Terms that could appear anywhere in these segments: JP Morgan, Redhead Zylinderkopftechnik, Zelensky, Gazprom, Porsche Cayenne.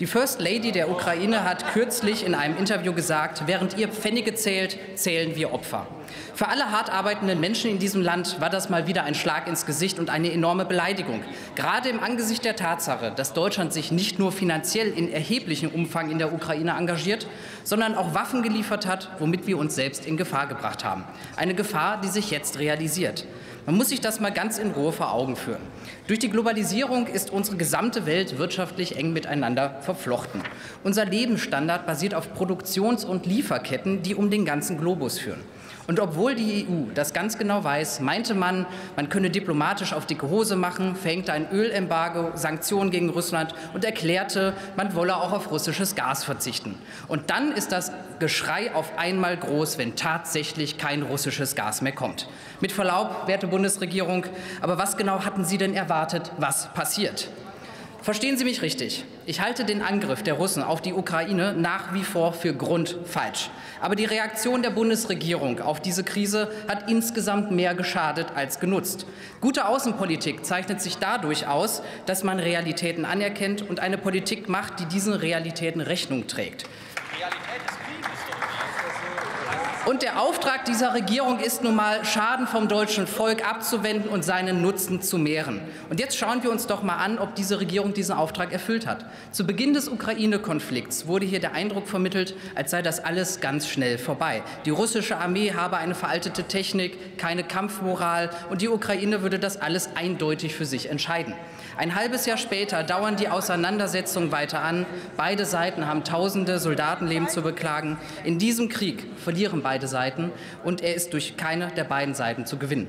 Die First Lady der Ukraine hat kürzlich in einem Interview gesagt, während ihr Pfennige zählt, zählen wir Opfer. Für alle hart arbeitenden Menschen in diesem Land war das mal wieder ein Schlag ins Gesicht und eine enorme Beleidigung. Gerade im Angesicht der Tatsache, dass Deutschland sich nicht nur finanziell in erheblichem Umfang in der Ukraine engagiert, sondern auch Waffen geliefert hat, womit wir uns selbst in Gefahr gebracht haben. Eine Gefahr, die sich jetzt realisiert. Man muss sich das mal ganz in Ruhe vor Augen führen. Durch die Globalisierung ist unsere gesamte Welt wirtschaftlich eng miteinander verflochten. Unser Lebensstandard basiert auf Produktions- und Lieferketten, die um den ganzen Globus führen. Und obwohl die EU das ganz genau weiß, meinte man, man könne diplomatisch auf dicke Hose machen, verhängte ein Ölembargo, Sanktionen gegen Russland und erklärte, man wolle auch auf russisches Gas verzichten. Und dann ist das Geschrei auf einmal groß, wenn tatsächlich kein russisches Gas mehr kommt. Mit Verlaub, werte Bundesregierung, aber was genau hatten Sie denn erwartet, was passiert? Verstehen Sie mich richtig. Ich halte den Angriff der Russen auf die Ukraine nach wie vor für grundfalsch. Aber die Reaktion der Bundesregierung auf diese Krise hat insgesamt mehr geschadet als genutzt. Gute Außenpolitik zeichnet sich dadurch aus, dass man Realitäten anerkennt und eine Politik macht, die diesen Realitäten Rechnung trägt. Und der Auftrag dieser Regierung ist nun mal, Schaden vom deutschen Volk abzuwenden und seinen Nutzen zu mehren. Und jetzt schauen wir uns doch mal an, ob diese Regierung diesen Auftrag erfüllt hat. Zu Beginn des Ukraine-Konflikts wurde hier der Eindruck vermittelt, als sei das alles ganz schnell vorbei. Die russische Armee habe eine veraltete Technik, keine Kampfmoral, und die Ukraine würde das alles eindeutig für sich entscheiden. Ein halbes Jahr später dauern die Auseinandersetzungen weiter an. Beide Seiten haben tausende Soldatenleben zu beklagen. In diesem Krieg verlieren beide Seiten, und er ist durch keine der beiden Seiten zu gewinnen.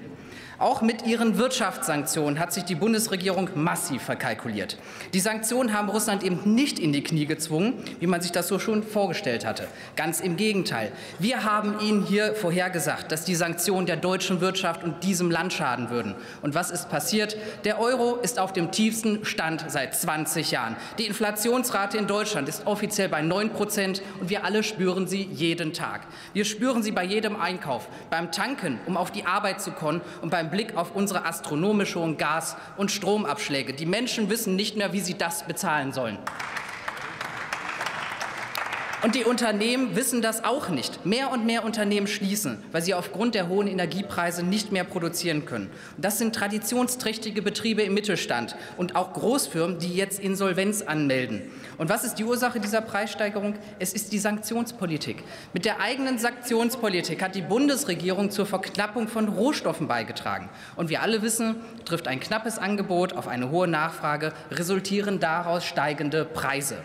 Auch mit ihren Wirtschaftssanktionen hat sich die Bundesregierung massiv verkalkuliert. Die Sanktionen haben Russland eben nicht in die Knie gezwungen, wie man sich das so schon vorgestellt hatte. Ganz im Gegenteil. Wir haben Ihnen hier vorhergesagt, dass die Sanktionen der deutschen Wirtschaft und diesem Land schaden würden. Und was ist passiert? Der Euro ist auf dem tiefsten Stand seit 20 Jahren. Die Inflationsrate in Deutschland ist offiziell bei 9%, und wir alle spüren sie jeden Tag. Wir spüren sie bei jedem Einkauf, beim Tanken, um auf die Arbeit zu kommen, und beim Blick auf unsere astronomischen Gas- und Stromabschläge. Die Menschen wissen nicht mehr, wie sie das bezahlen sollen. Und die Unternehmen wissen das auch nicht. Mehr und mehr Unternehmen schließen, weil sie aufgrund der hohen Energiepreise nicht mehr produzieren können. Das sind traditionsträchtige Betriebe im Mittelstand und auch Großfirmen, die jetzt Insolvenz anmelden. Und was ist die Ursache dieser Preissteigerung? Es ist die Sanktionspolitik. Mit der eigenen Sanktionspolitik hat die Bundesregierung zur Verknappung von Rohstoffen beigetragen. Und wir alle wissen, trifft ein knappes Angebot auf eine hohe Nachfrage, resultieren daraus steigende Preise.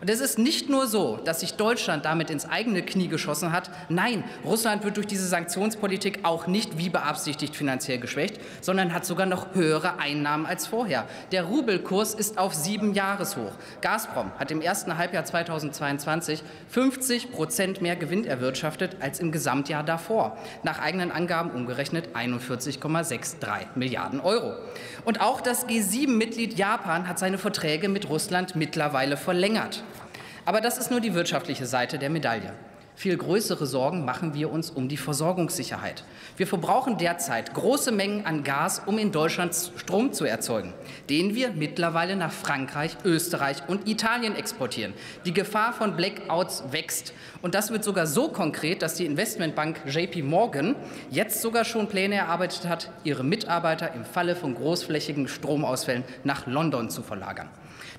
Und es ist nicht nur so, dass sich Deutschland damit ins eigene Knie geschossen hat. Nein, Russland wird durch diese Sanktionspolitik auch nicht wie beabsichtigt finanziell geschwächt, sondern hat sogar noch höhere Einnahmen als vorher. Der Rubelkurs ist auf 7-Jahres-Hoch. Gazprom hat im ersten Halbjahr 2022 50% mehr Gewinn erwirtschaftet als im Gesamtjahr davor. Nach eigenen Angaben umgerechnet 41,63 Milliarden Euro. Und auch das G7-Mitglied Japan hat seine Verträge mit Russland mittlerweile verlängert. Aber das ist nur die wirtschaftliche Seite der Medaille. Viel größere Sorgen machen wir uns um die Versorgungssicherheit. Wir verbrauchen derzeit große Mengen an Gas, um in Deutschland Strom zu erzeugen, den wir mittlerweile nach Frankreich, Österreich und Italien exportieren. Die Gefahr von Blackouts wächst. Und das wird sogar so konkret, dass die Investmentbank JP Morgan jetzt sogar schon Pläne erarbeitet hat, ihre Mitarbeiter im Falle von großflächigen Stromausfällen nach London zu verlagern.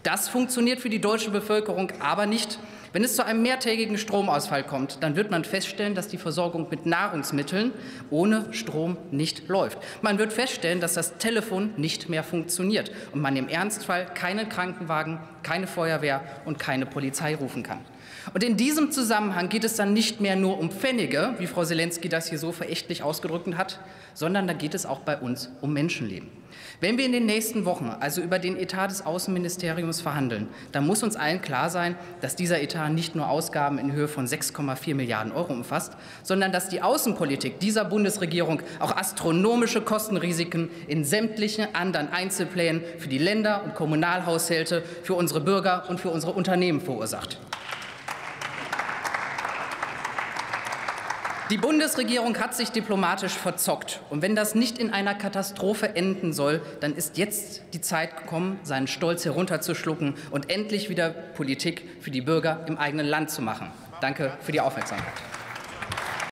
Das funktioniert für die deutsche Bevölkerung aber nicht. Wenn es zu einem mehrtägigen Stromausfall kommt, dann wird man feststellen, dass die Versorgung mit Nahrungsmitteln ohne Strom nicht läuft. Man wird feststellen, dass das Telefon nicht mehr funktioniert und man im Ernstfall keinen Krankenwagen, keine Feuerwehr und keine Polizei rufen kann. Und in diesem Zusammenhang geht es dann nicht mehr nur um Pfennige, wie Frau Zelensky das hier so verächtlich ausgedrückt hat, sondern da geht es auch bei uns um Menschenleben. Wenn wir in den nächsten Wochen also über den Etat des Außenministeriums verhandeln, dann muss uns allen klar sein, dass dieser Etat nicht nur Ausgaben in Höhe von 6,4 Milliarden Euro umfasst, sondern dass die Außenpolitik dieser Bundesregierung auch astronomische Kostenrisiken in sämtlichen anderen Einzelplänen für die Länder und Kommunalhaushalte, für unsere Bürger und für unsere Unternehmen verursacht. Die Bundesregierung hat sich diplomatisch verzockt. Und wenn das nicht in einer Katastrophe enden soll, dann ist jetzt die Zeit gekommen, seinen Stolz herunterzuschlucken und endlich wieder Politik für die Bürger im eigenen Land zu machen. Danke für die Aufmerksamkeit.